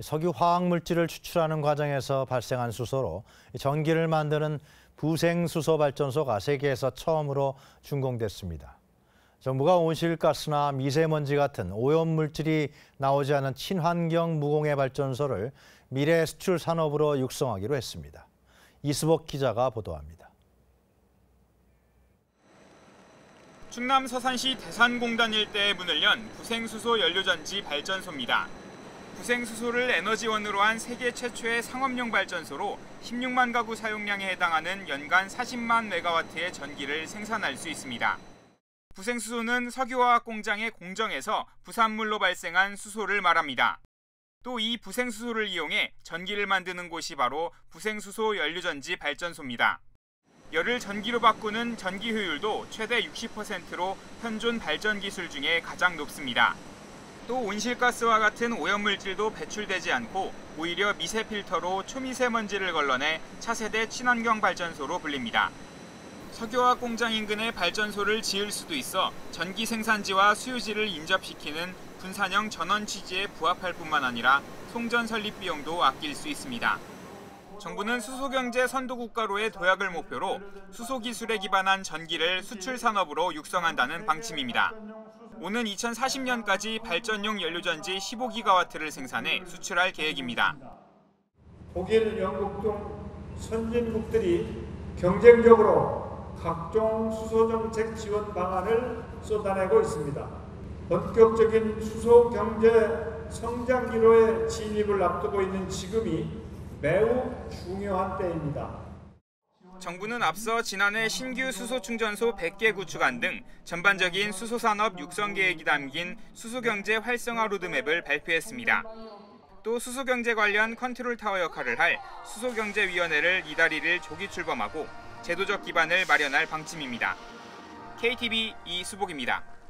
석유 화학물질을 추출하는 과정에서 발생한 수소로 전기를 만드는 부생수소 발전소가 세계에서 처음으로 준공됐습니다. 정부가 온실가스나 미세먼지 같은 오염물질이 나오지 않은 친환경 무공해 발전소를 미래 수출 산업으로 육성하기로 했습니다. 이수복 기자가 보도합니다. 충남 서산시 대산공단 일대에 문을 연 부생수소연료전지 발전소입니다. 부생수소를 에너지원으로 한 세계 최초의 상업용 발전소로 16만 가구 사용량에 해당하는 연간 40만 메가와트의 전기를 생산할 수 있습니다. 부생수소는 석유화학 공장의 공정에서 부산물로 발생한 수소를 말합니다. 또 이 부생수소를 이용해 전기를 만드는 곳이 바로 부생수소 연료전지 발전소입니다. 열을 전기로 바꾸는 전기 효율도 최대 60%로 현존 발전 기술 중에 가장 높습니다. 또 온실가스와 같은 오염물질도 배출되지 않고 오히려 미세 필터로 초미세먼지를 걸러내 차세대 친환경 발전소로 불립니다. 석유화학 공장 인근에 발전소를 지을 수도 있어 전기 생산지와 수요지를 인접시키는 분산형 전원 취지에 부합할 뿐만 아니라 송전 설립 비용도 아낄 수 있습니다. 정부는 수소경제 선도국가로의 도약을 목표로 수소기술에 기반한 전기를 수출산업으로 육성한다는 방침입니다. 오는 2040년까지 발전용 연료전지 15기가와트를 생산해 수출할 계획입니다. 독일, 영국 등 선진국들이 경쟁적으로 각종 수소정책 지원 방안을 쏟아내고 있습니다. 본격적인 수소경제 성장기로의 진입을 앞두고 있는 지금이 매우 중요한 때입니다. 정부는 앞서 지난해 신규 수소충전소 100개 구축안 등 전반적인 수소산업 육성 계획이 담긴 수소경제 활성화 로드맵을 발표했습니다. 또 수소경제 관련 컨트롤타워 역할을 할 수소경제위원회를 이달 1일 조기 출범하고 제도적 기반을 마련할 방침입니다. KTV 이수복입니다.